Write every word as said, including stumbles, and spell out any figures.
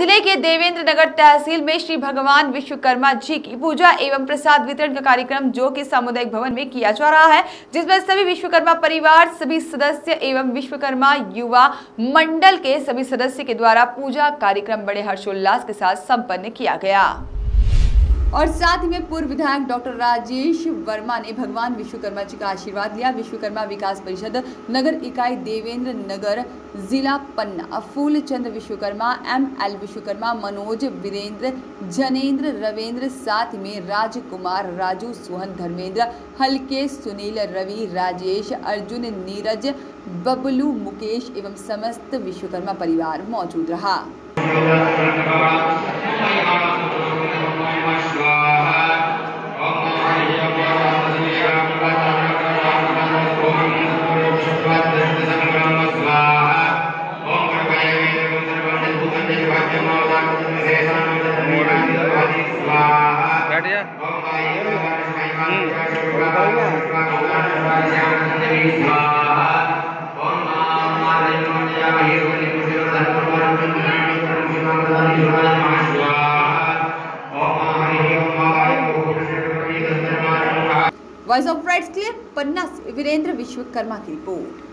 जिले के देवेंद्र नगर तहसील में श्री भगवान विश्वकर्मा जी की पूजा एवं प्रसाद वितरण का कार्यक्रम जो कि सामुदायिक भवन में किया जा रहा है, जिसमें सभी विश्वकर्मा परिवार सभी सदस्य एवं विश्वकर्मा युवा मंडल के सभी सदस्य के द्वारा पूजा कार्यक्रम बड़े हर्षोल्लास के साथ संपन्न किया गया। और साथ ही में पूर्व विधायक डॉक्टर राजेश वर्मा ने भगवान विश्वकर्मा जी का आशीर्वाद लिया। विश्वकर्मा विकास परिषद नगर इकाई देवेंद्र नगर जिला पन्ना, फूलचंद विश्वकर्मा, एम एल विश्वकर्मा, मनोज, वीरेंद्र, जनेंद्र, रविंद्र, साथ में राजकुमार, राजू, सोहन, धर्मेंद्र, हल्के, सुनील, रवि, राजेश, अर्जुन, नीरज, बबलू, मुकेश एवं समस्त विश्वकर्मा परिवार मौजूद रहा। वॉइस ऑफ राइट्स के लिए पन्ना से वीरेंद्र विश्वकर्मा की रिपोर्ट।